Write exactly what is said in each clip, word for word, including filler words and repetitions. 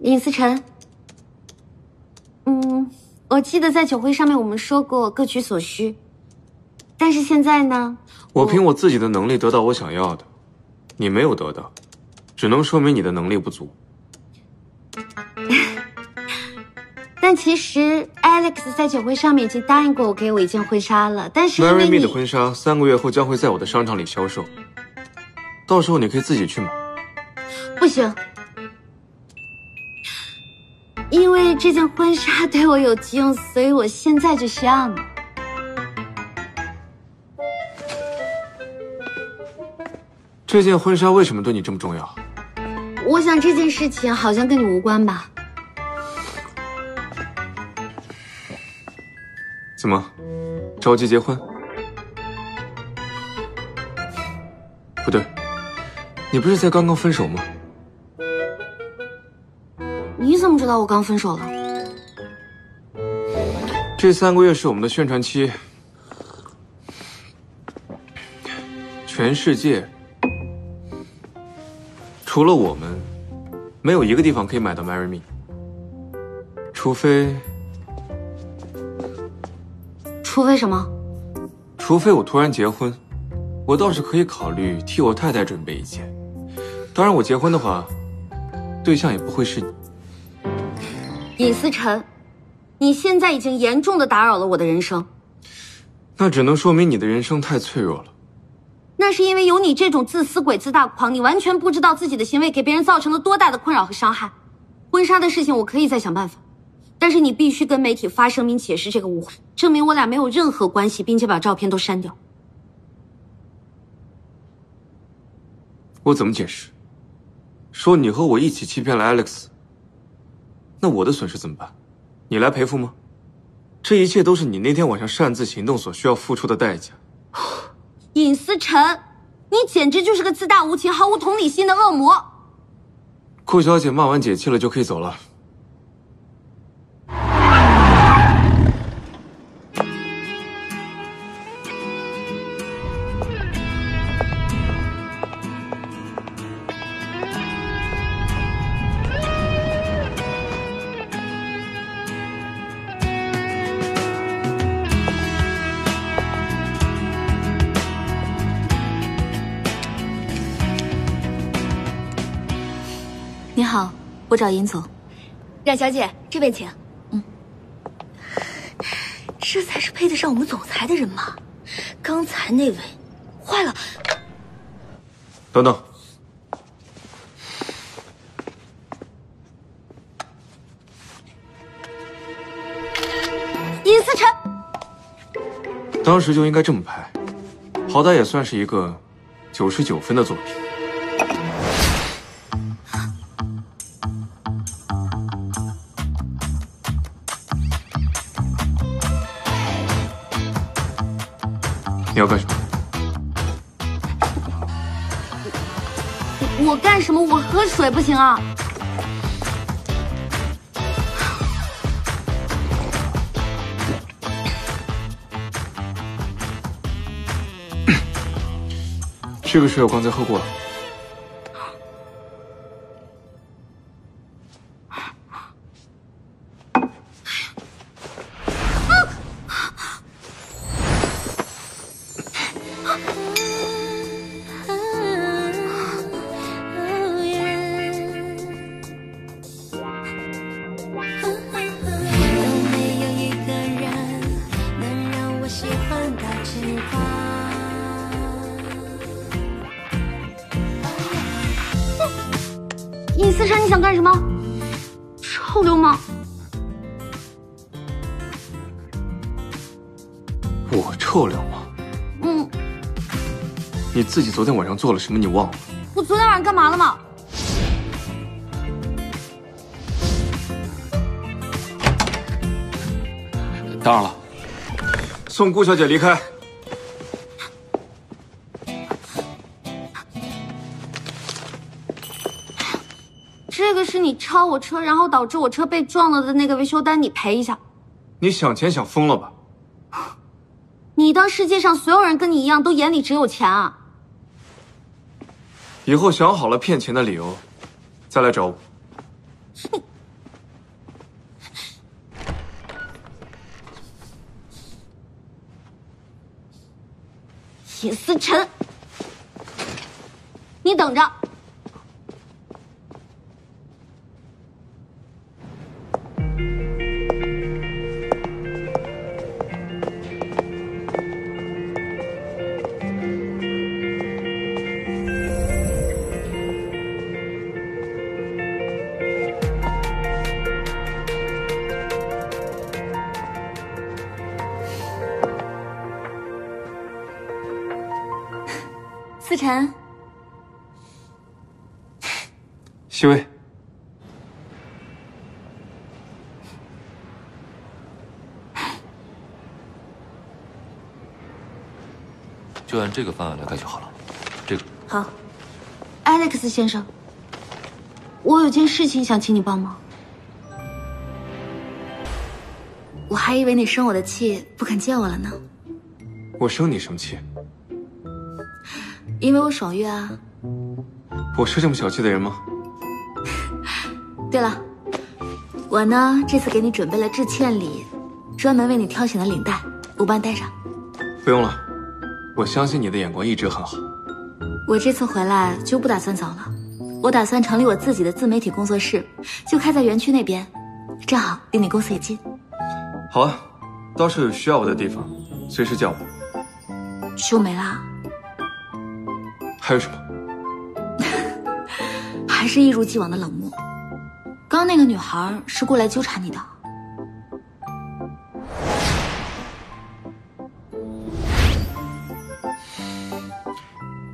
尹思辰，嗯，我记得在酒会上面我们说过各取所需，但是现在呢，我, 我凭我自己的能力得到我想要的，你没有得到，只能说明你的能力不足。但其实 Alex 在酒会上面已经答应过我给我一件婚纱了，但是 Marry Me 的婚纱三个月后将会在我的商场里销售，到时候你可以自己去买。不行。 因为这件婚纱对我有急用，所以我现在就需要你。这件婚纱为什么对你这么重要？我想这件事情好像跟你无关吧？怎么，着急结婚？不对，你不是才刚刚分手吗？ 你怎么知道我刚分手了？这三个月是我们的宣传期，全世界除了我们，没有一个地方可以买到《Marry Me》，除非，除非什么？除非我突然结婚，我倒是可以考虑替我太太准备一件。当然，我结婚的话，对象也不会是你。 尹思辰，你现在已经严重的打扰了我的人生。那只能说明你的人生太脆弱了。那是因为有你这种自私鬼、自大狂，你完全不知道自己的行为给别人造成了多大的困扰和伤害。婚纱的事情我可以再想办法，但是你必须跟媒体发声明解释这个误会，证明我俩没有任何关系，并且把照片都删掉。我怎么解释？说你和我一起欺骗了 Alex。 那我的损失怎么办？你来赔付吗？这一切都是你那天晚上擅自行动所需要付出的代价。尹思辰，你简直就是个自大无情、毫无同理心的恶魔。顾小姐骂完解气了就可以走了。你好，我找尹总，冉小姐，这边请。嗯，这才是配得上我们总裁的人嘛。刚才那位，坏了。等等，尹思辰，当时就应该这么拍，好歹也算是一个九十九分的作品。 你要干什么？我干什么？我喝水不行啊！这个水我刚才喝过了。尹思辰，你想干什么？臭流氓！我臭流氓？嗯。你自己昨天晚上做了什么？你忘了？我昨天晚上干嘛了吗？打扰了。送顾小姐离开。 这个是你超我车，然后导致我车被撞了的那个维修单，你赔一下。你想钱想疯了吧？你当世界上所有人跟你一样，都眼里只有钱啊？以后想好了骗钱的理由，再来找我。你。 尹思辰，你等着！思辰，熹微，就按这个方案来改就好了。这个好 ，Alex 先生，我有件事情想请你帮忙。我还以为你生我的气不肯见我了呢。我生你什么气？ 因为我爽约啊！我是这么小气的人吗？对了，我呢这次给你准备了致歉礼，专门为你挑选的领带，我帮你戴上。不用了，我相信你的眼光一直很好。我这次回来就不打算走了，我打算成立我自己的自媒体工作室，就开在园区那边，正好离你公司也近。好啊，到时候有需要我的地方，随时叫我。就没啦。 还有什么？还是一如既往的冷漠。刚那个女孩是过来纠缠你的。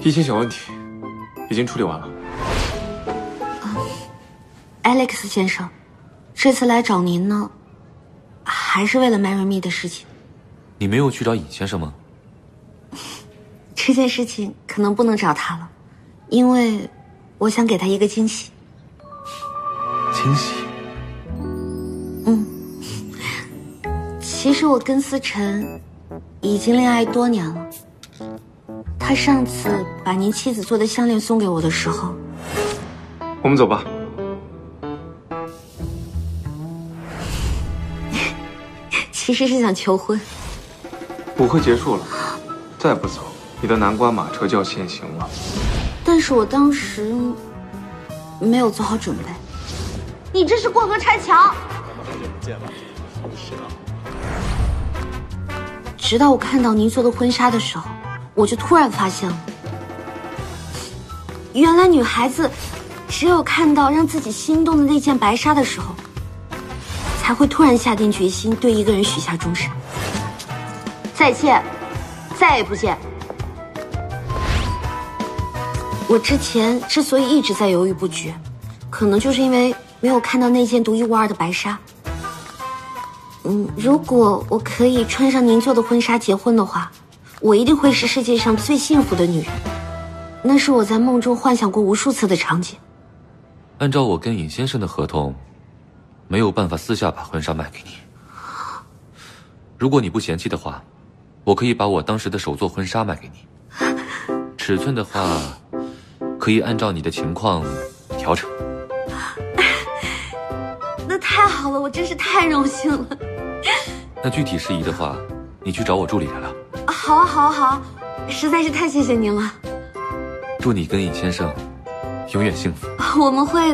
一些小问题已经处理完了。嗯、Alex 先生，这次来找您呢，还是为了 Marry Me 的事情。你没有去找尹先生吗？ 这件事情可能不能找他了，因为我想给他一个惊喜。惊喜？嗯，其实我跟思辰已经恋爱多年了。他上次把您妻子做的项链送给我的时候，我们走吧。其实是想求婚。舞会结束了，再不走。 你的南瓜马车就要限行了，但是我当时没有做好准备。你这是过河拆桥！咱们好久不见了，是吧？直到我看到您做的婚纱的时候，我就突然发现了，原来女孩子只有看到让自己心动的那件白纱的时候，才会突然下定决心对一个人许下终身。再见，再也不见。 我之前之所以一直在犹豫不决，可能就是因为没有看到那件独一无二的白纱。嗯，如果我可以穿上您做的婚纱结婚的话，我一定会是世界上最幸福的女人。那是我在梦中幻想过无数次的场景。按照我跟尹先生的合同，没有办法私下把婚纱卖给你。如果你不嫌弃的话，我可以把我当时的手做婚纱卖给你。尺寸的话。 可以按照你的情况调整。那太好了，我真是太荣幸了。那具体事宜的话，你去找我助理聊聊。好啊，好啊，好啊，实在是太谢谢您了。祝你跟尹先生永远幸福。我们会的。